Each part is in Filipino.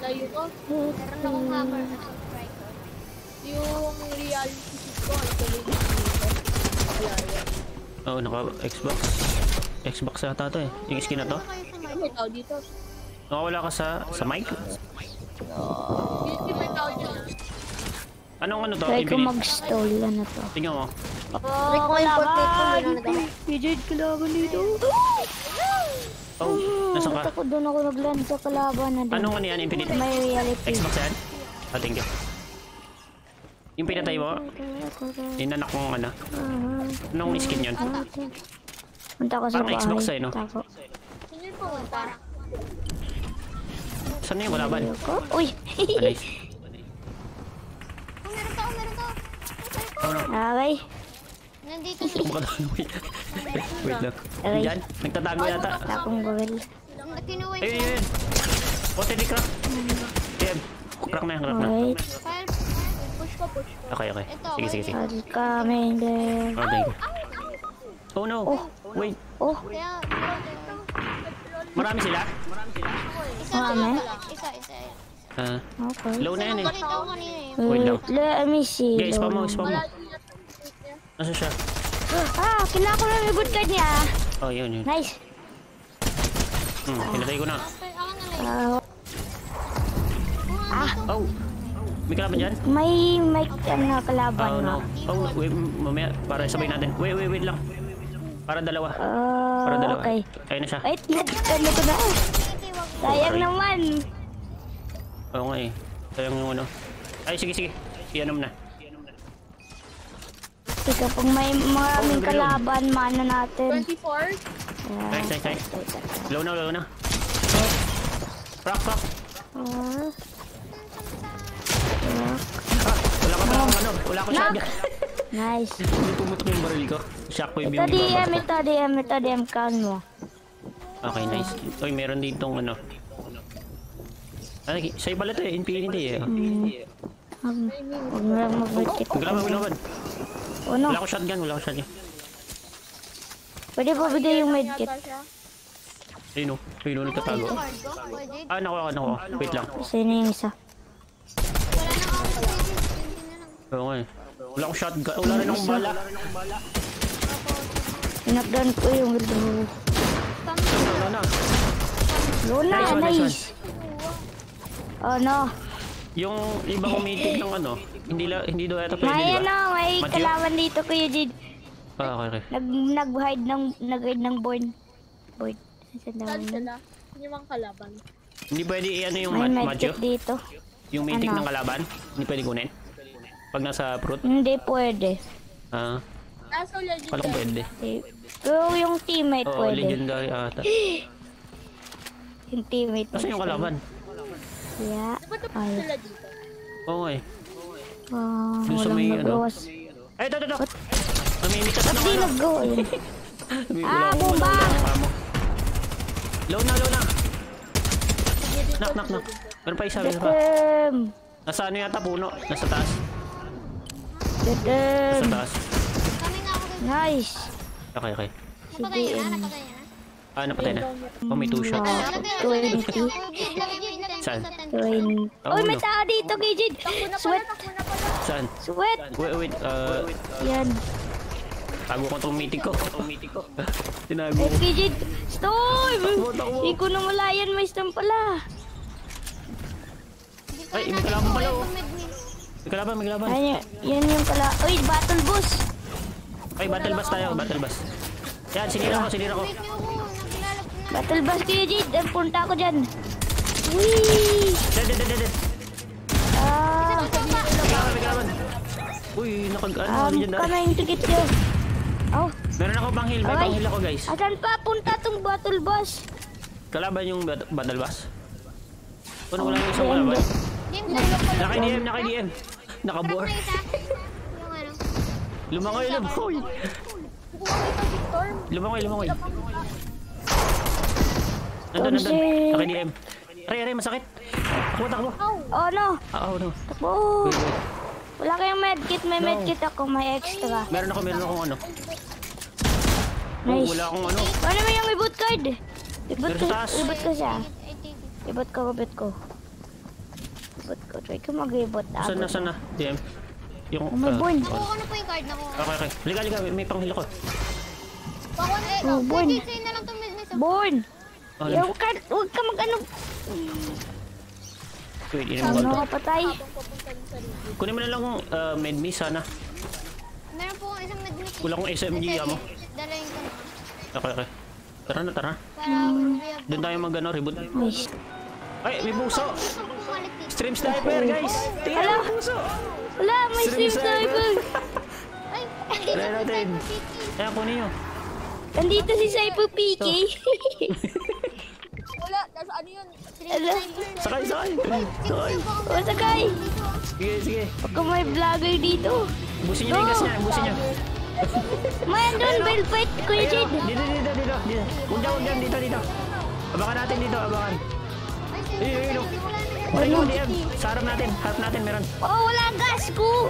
that you want to have an subscriber. Yung reality ko actually oh, naka Xbox. Xbox ata to eh. Yung skin na to. Nakawala ka sa mic? Anong ano to? Try ko mag-stall na to. Tingnan mo. Oh, Jade kalaban dito. Oh, nasa ka? Ako doon ako nag-land sa kalaban na dito. Anong ano yan? Infinite? May reality. Xbox yan? Oh, thank you. Yung pinatay mo? Yung nanak mong ano? Anong skin yun? Punta ko sa bahay. Parang Xbox eh, no? Saan na yung kalaban? Uy! Anay. Aray. Nandito na. Wait lang. Diyan. Nagtatago yata. Takong gawin. Ayun, ayun. Pote di crack. Ayun. Crack na yan, crack na. Push ko, push ko. Okay, okay. Sige, sige, sige. Oh no. Wait. Marami sila? Marami? Isa, isa. Okay. Low na yan eh. Wait lang. Let me see. Guys, spam mo, spam mo. Nasa siya? Ah, kinako na yung good card niya. Oh, yun, yun. Nice. Pinatay ko na. Oh. May kalaban dyan? May kalaban na. Oh, wait. Mamaya, para sabay natin. Wait lang. Para dalawa. Okay. Ayun na siya. Wait, ano ko na. Sayang naman. Oo nga eh. Sayang yung ano. Ay, sige, sige. Ianom na. Sige, pag may maraming kalaban, mana natin. 24? Nice, nice, nice. Low na, low na. Rock, rock. Wala ka pala ano. Wala ko siya. Nice. Hindi pumutok yung baril ko. Shockwave yung ibang basta. Ito DM. Count mo. Okay, nice. Uy, meron ditong ano. Ay, sa'yo pala ito eh, infinity eh. Huwag mo lang mag-budget. Maglaban. Wala ko shotgun. Pwede po ba yung medkit? Sino? Sino nagtatago? Ah, nakuha. Wait lang. Sino yung isa? Okay. Wala ko shotgun. Wala rin akong bala. Pinakdan ko yung wildo. Lola, nice! Oh no. Yung iba kumitig ng ano, hindi daw ata pwede, di ba? May kalaban dito Kuya Jade. Ah, okay. Nag-hide ng board. Board. Saan daw? Yung mga kalaban. Hindi pwede i-ano yung Madjo? Dito. Yung mitik ng kalaban, hindi pwede kunin. Pag nasa fruit? Hindi pwede. Ah. Nasa legendary. Kala ko pwede. Pero yung teammate pwede. Oo, legendary ata. Yung teammate. Kasi yung kalaban. Yeah. Okay. Walang nag-gawas. Ay, ito. Hindi nag-gawas. Ah, bomba! Low na. Knock. Meron pa isa. Nasa ano yata puno. Nasa taas. Nice. Okay. Ah, napatay na. Oh, may 2 shot. 20. Saan? 20. Uy, may tao dito, Gijid. Sweat. Saan? Sweat. Wait. Yan. Tago ko itong meeting ko. Tinago. Wait, Gijid. Storm! Hindi ko nang wala yan. May storm pala. Ay, may kalaban pala. May kalaban. Yan yung pala. Uy, battle bus. Ay, battle bus tayo. Battle bus. Yan, sinira ko. Battle bus kayo, Jid. Punta ako dyan. Wee! Dead. Ah! May kalaban. Uy, nakag-ano dyan na. Kamay yung tikit nyo. Oh. Meron ako pang heal. May pang heal ako, guys. Asan pa? Punta tong battle bus. Kalaban yung battle bus. Puno ko lang yung isang kalaban. Naka-DM. Naka-board. Lumangoy. Lumangoy. Nandun. Naka-DM. Aray, masakit. Takbo. Oh, no. Takbo. Wala kayong medkit. May medkit ako. May extra. Meron akong ano. Nice. Wala akong ano. Ano ba yung reboot card? Reboot ko siya. Reboot ko. bot ko. Try ko mag-rebot na abot. Saan na? DM. Yung... may ball. Nakuha na po yung card. Okay. Liga. May panghila ko. Oh, Born. Born. Huwag ka mag-ano. Wait, ilan mo ba ito? Patay. Kunin mo na lang kung medmi sana. Meron po kong isang medmi. Kulang kong SMG mo. Okay. Tara. Doon tayo mag-ano, reboot. Ay, may puso! Stream sniper, guys! Tingnan mo yung puso! Wala, may stream sniper! Ayan natin. Ayan, kunin nyo. Nandito si Cyber PK. Wala, nasa ano yun? Sakay! O, sakay! Sige. Baka may vlogger dito. Busin nyo na yung gas niya, Mayan doon, bell fight, Kuya Jade. Dito. Huwag dyan, dito. Abakan natin dito, Ayun. Ayun, DM. Sa harap natin, meron. Oh, wala gas ko.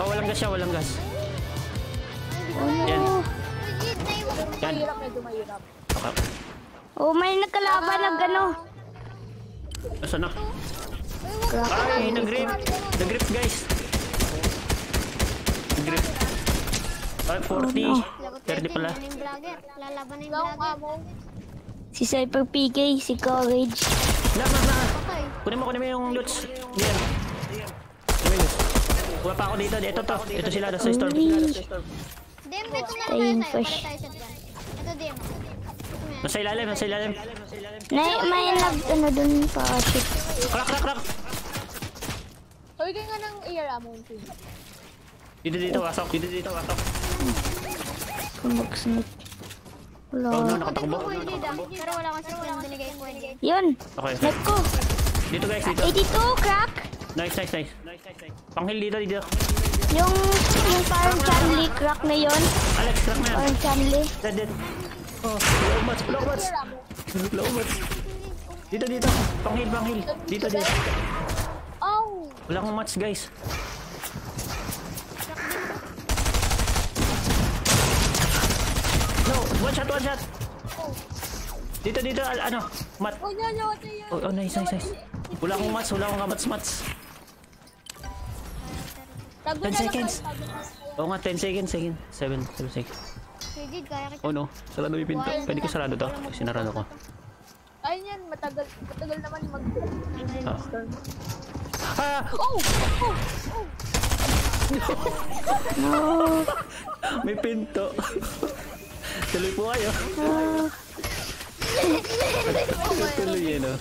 Oh, walang gas. Yan. Mahirap. Oh, may nakalaban ng gano. Asan na? Ay, nag-grip, guys. Ay, 30 pala. Lalaban na yung vlogger. Si Cyber PK, si Courage. Lama. Kunin mo yung loots. Diyan. Kuha pa ako dito. Ito sila, sa storm. Dembe ko na lang tayo sa dyan. Ito demo. Nasa ilalim. May nag ano dun pa. Crack. Huwagin nga ng ear among team. Dito, wasok. Kumagsnit. Wala. Nakatakbo. Pero wala kang system binigay ko. Yun. Okay. Net ko. Dito guys, dito. 82, crack. Nice. Panghil dito. Yung parang Chanley crack na yun. Alex, crack na yun. Parang Chanley. Dead. Oh, low match. Dito. Panghil. Dito. Oh. Wala kong match, guys. No, one shot. Dito, ano, mat. Oh, nice. Wala akong match. 10 seconds. Oo nga, 10 seconds. 7 seconds. Oh no, sarado yung pinto. Pwede ko sarado to. Sinarado ko. Ayun yan, matagal naman yung mag-storm. Oh! No! May pinto. Tuloy po kayo. Tuloy yun, no?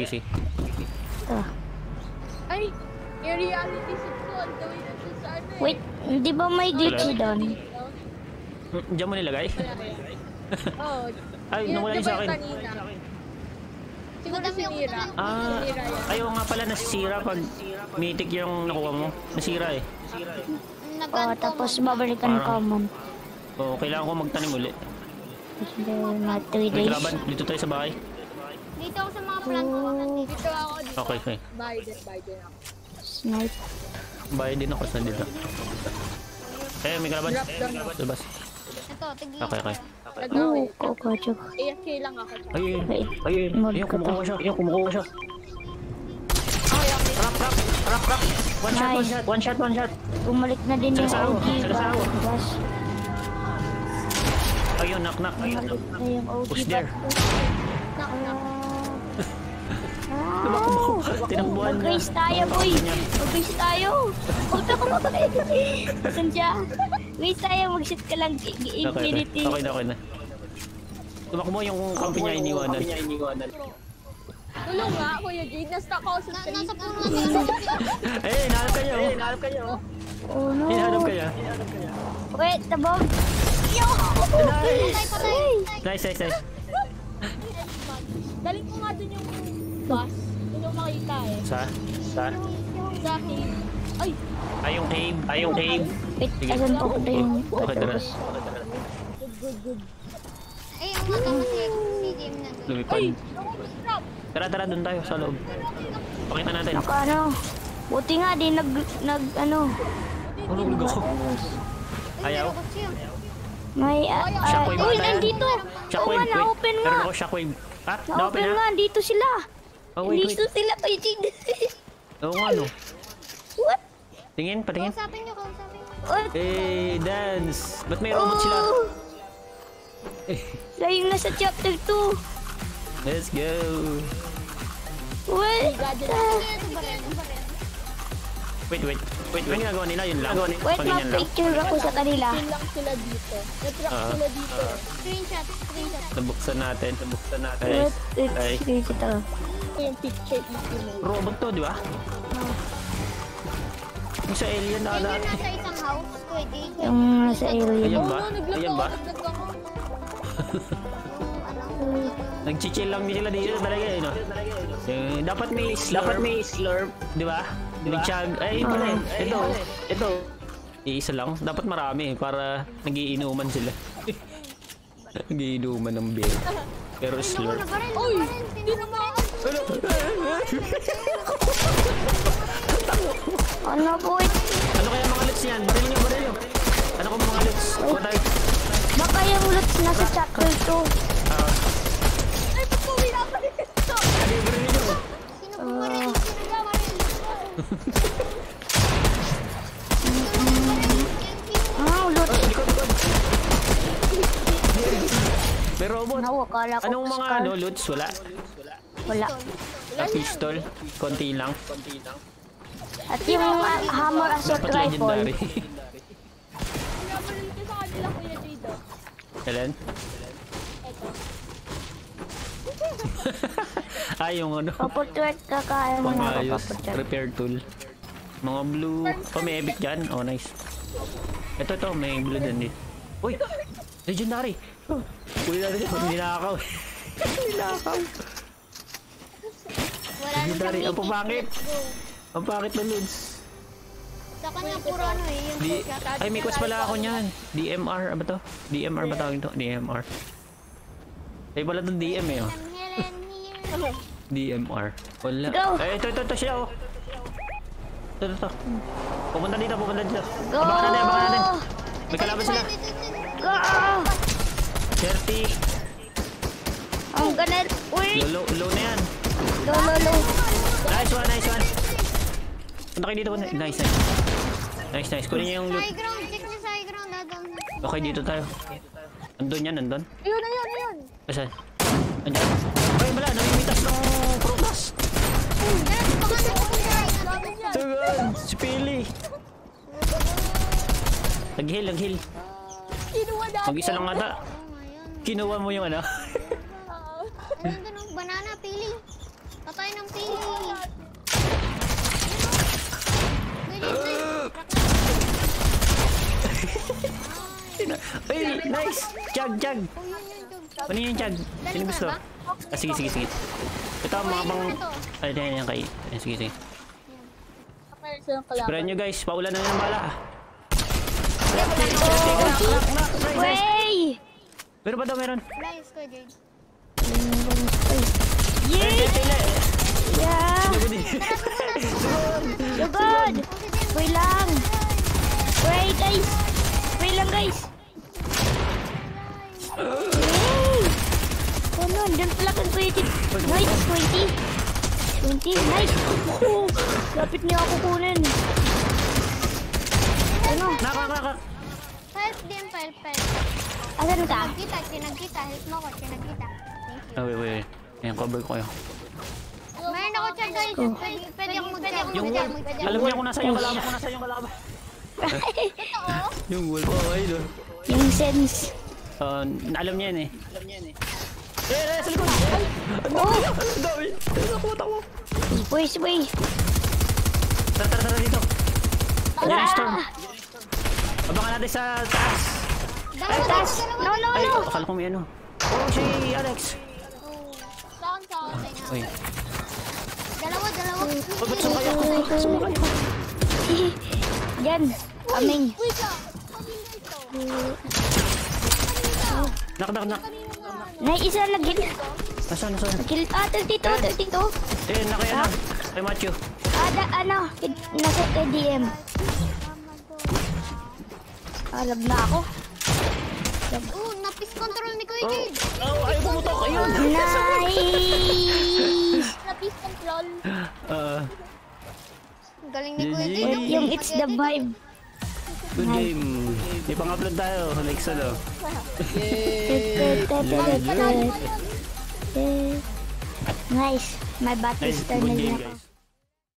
Easy. Ay! Yung reality set ko, ang gawin natin sa ano eh. Wait, di ba may glitchy doon? Diyan mo nilagay? Oo. Ay, nawala yun sa akin. Siguro sinira. Ayaw nga pala nasisira pag mythic yung nakuha mo. Nasira eh. Oo, tapos babalikan ka mom. Oo, kailangan ko magtanim ulit. May kalaban, dito tayo sa bahay. Dito ako sa mga plant ko. Dito ako dito. Okay. Biden ako. Snipe. Bahay din ako sa dito. Eh, may kalaban. Labas. Ito, tigil. Okay. Oo, kakacho. AFK lang ako. Ayun. Kumukuha siya. Rap. One shot. Bumalik na din yung OG. Gas. Ayun, knock. Push there. Tumakbo. Tinakbuhan niya. Mag-race tayo, boy. Race tayo, mag-shoot ka lang. Infinity. Okay na. Tumakbo yung kampi niya iniwanan. Tulong nga, Kuya Jade. Nasta ko sa street. Nasa puno na. Eh, inahanap kayo. Oh no. Inahanap kayo. Wait, tabog. Yo! Nice. Daling ko nga dun yung bus. Dun yung makita eh. Saan? Sa cave. Ay, yung cave. Wait, asan po ko yung... Okay, tara. Good. Ay, ang maka si game na doon. Lumipad. Ay! Tara, dun tayo sa loob. Pakita natin. Ano? Buti nga, di nag... Ano, lugaw ko. Ayaw? May... Uy, nandito! Shockwave, wait. Meron ako shockwave. Ha? Na-open nga, dito sila. Disuruh silap anjing. Tahu anu. What? Tingin patingin. Eh, dance. Ba't may robot sila? Eh. Lain na sa chapter 2. Let's go. Wait. Wait. Ano ginagawa nila? Yun lang. Wait, mag-picture ako sa kanila. Lang sila dito. Nag-track sila dito. Screenshot. Nabuksan natin. Wait, screenshot lang. Yung picture dito. Robot to, di ba? Yung sa alien na ala. Yung nasa isang house. Yung nasa alien. Ayan ba? Nag-chichil lang sila dito talaga yun. Dapat may slurp. Di ba? Ito. Iisa lang. Dapat marami para nagiinuman sila. Nagiinuman ng beer. Pero slurp. Uy! Ano po ito? Ano kaya mga loots yan? Baril nyo. Ano kung mga loots? Patay. Baka yung loots nasa chapter 2. Ito po, winapalit ito. Ano yung baril nyo? Sino po Pero anong mga loots? Wala. Pistol? Konti lang. At yung hammer assault rifle. Kailan? Ay, yung ano. Papotwet kakain mo na. Repair tool. Mga blue. Oh, may epic dyan. Oh, nice. Ito. May blue din. Uy! Legendary! Uli natin siya. Hindi nakakaw. Legendary. Ang pangit. Ang pangit na loads. Saka nga puro ano eh. Ay, may quest pala ako nyan. DMR. Ano ba to? DMR ba tawag ito? DMR. Ay, pala itong DM eh. DMR. Wala. Eh, ito siya oh. Ito. Pumunta dito. Abangan natin. May kalaban sila. Go! 30. I'm gonna... Wait! Low na yan. Low. Nice one. Punta kayo dito. Nice. Kunin niya yung loot. Check niya sa high ground. Okay, dito tayo. Andun yan. Ayun. Asan? Andiyan. Ay, wala. Nangimitas ng progress. Tugon! Si Pili! Nag-heal. Mag-isa lang nga ta. Kinuha mo yung ano. Anong ganun? Banana, Pili. Patay ng Pili. Ay, nice! Jag! Ano yung jag? Sino gusto? Sige. Ito ang mga bang... Ay, yan kayo. Sige. Spread nyo guys, paulan na ng bala. Wey! Meron ba daw? Yay! Yeah! Lugod! Wey lang guys! Yay! Oh no, don't plug on 20! Wait, 20! Nice! Lapit niya ako kunin! Ano? Nakakakak! Help din, help. Asan ka? Kinagkita. Help mo ko, kinagkita. Wait. Ayan, cover ko kayo. Mayroon ako siya guys. Pwede akong mag-jam. Alam niya kung nasa yung kalaba. Yung wolf. Ayun. Yung sense. Alam niya yan eh. Sa likod! Ang dami! Nakuha ko! Boy! Tara dito! Yung storm! Abangan natin sa taas! Taas! No! Ay, akala ko may ano. Oh, si Alex! Uy. Dalawa! Pagod sa kayo! Yan! Kaming! Nak! Naisa lagin! Asan? Dito! Eh, nakaya na! Ay, Matthew! Nasa KDM! Alam na ako! Napis control ni Kuya Jade! Ayaw pumutok! Ayun! Nice! Napis control! Galing ni Kuya Jay. Yung It's the Vibe. Good game. May pang-upload tayo. Next ano. Nice. May battery star na niya.